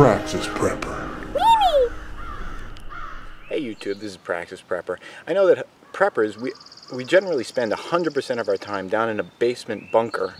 Praxis Prepper. Hey YouTube, this is Praxis Prepper. I know that preppers, we generally spend 100% of our time down in a basement bunker,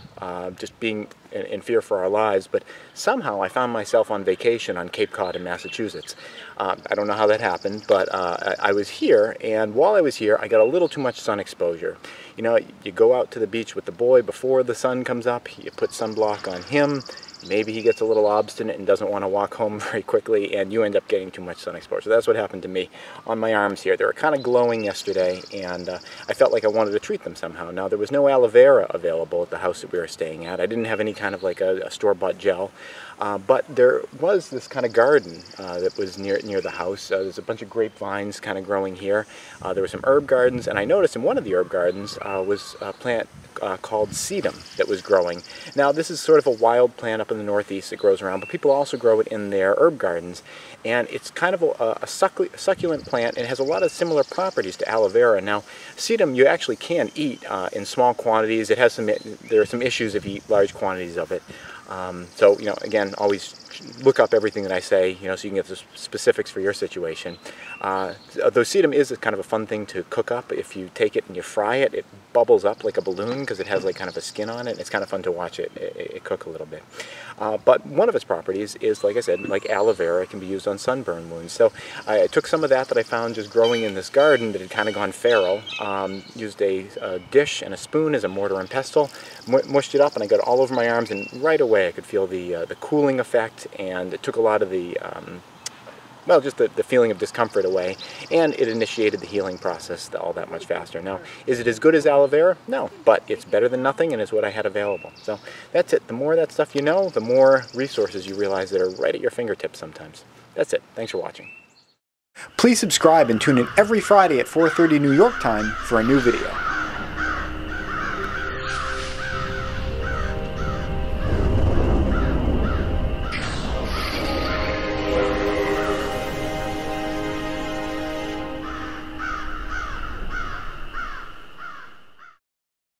just being in fear for our lives, but somehow I found myself on vacation on Cape Cod in Massachusetts. I don't know how that happened, but I was here, and while I was here, I got a little too much sun exposure. You know, you go out to the beach with the boy before the sun comes up, you put sunblock on him, maybe he gets a little obstinate and doesn't want to walk home very quickly, and you end up getting too much sun exposure. So that's what happened to me on my arms here. They were kind of glowing yesterday, and I felt like I wanted to treat them somehow. Now, there was no aloe vera available at the house that we were staying at. I didn't have any kind of like a store-bought gel, but there was this kind of garden that was near the house. There's a bunch of grapevines kind of growing here. There were some herb gardens, and I noticed in one of the herb gardens was a plant called sedum that was growing. Now, this is sort of a wild plant up in the Northeast that grows around, but people also grow it in their herb gardens, and it's kind of a succulent plant, and it has a lot of similar properties to aloe vera. Now, sedum you actually can eat in small quantities. It has there are some issues if you eat large quantities of it. So, you know, again, always look up everything that I say, you know, so you can get the specifics for your situation. Though sedum is kind of a fun thing to cook up. If you take it and you fry it, it bubbles up like a balloon because it has like kind of a skin on it. It's kind of fun to watch it cook a little bit. But one of its properties is, like I said, like aloe vera, it can be used on sunburn wounds. So I took some of that I found just growing in this garden that had kind of gone feral, used a dish and a spoon as a mortar and pestle, mushed it up, and I got it all over my arms, and right away I could feel the cooling effect. And it took a lot of the, well, just the feeling of discomfort away, and it initiated the healing process all that much faster. Now, is it as good as aloe vera? No, but it's better than nothing, and it's what I had available. So that's it. The more that stuff you know, the more resources you realize that are right at your fingertips sometimes. That's it. Thanks for watching. Please subscribe and tune in every Friday at 4:30 New York time for a new video.